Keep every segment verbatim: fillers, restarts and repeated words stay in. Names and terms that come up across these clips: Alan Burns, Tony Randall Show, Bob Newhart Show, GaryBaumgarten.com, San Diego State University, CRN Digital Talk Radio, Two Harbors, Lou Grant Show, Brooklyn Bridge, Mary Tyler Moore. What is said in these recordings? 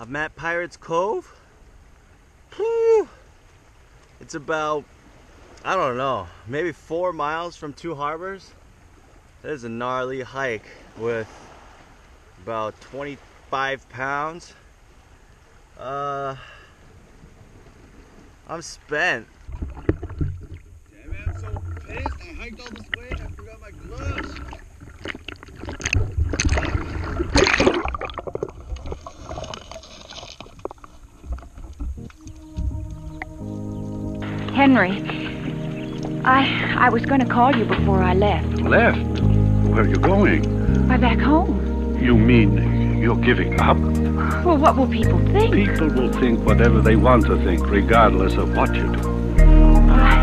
I'm at Pirates Cove. It's about, I don't know, maybe four miles from Two Harbors. That is a gnarly hike with about twenty-five pounds. Uh, I'm spent. Damn it, I'm so pissed. I hiked all this way and I forgot my gloves. Henry, I I was going to call you before I left. Left? Where are you going? Why, back home. You mean you're giving up? Well, what will people think? People will think whatever they want to think, regardless of what you do. Uh,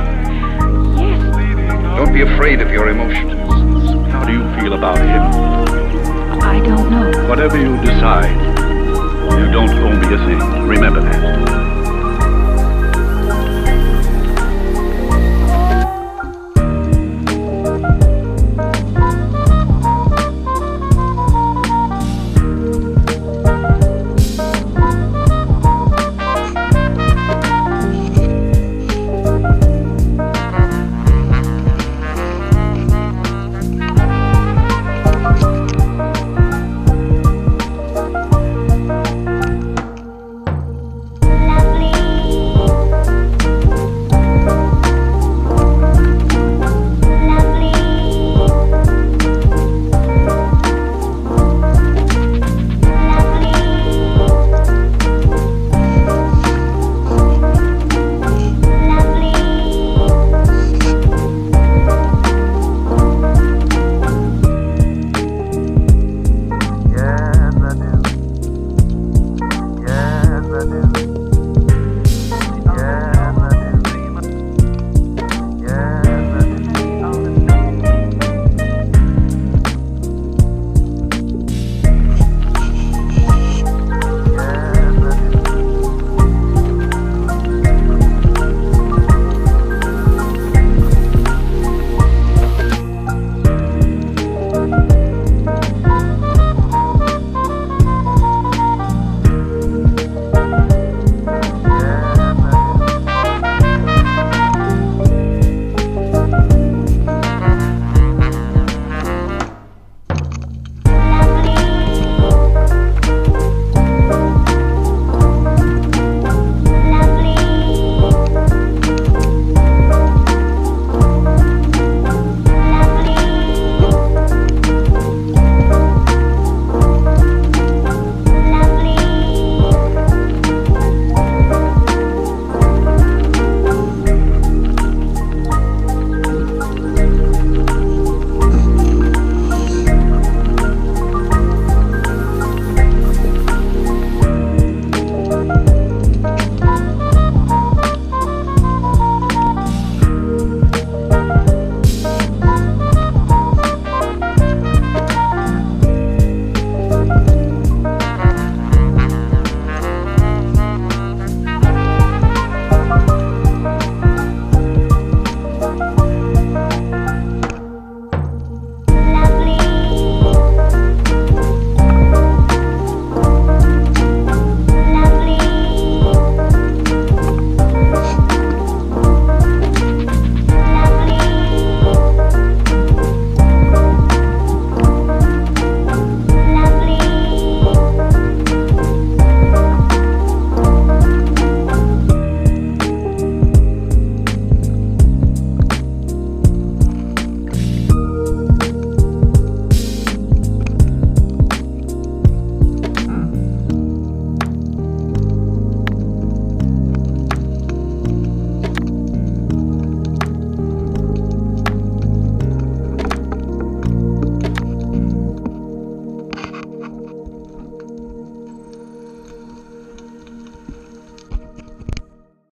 yes. Don't be afraid of your emotions. How do you feel about him? I don't know. Whatever you decide, you don't owe me a thing. Remember that.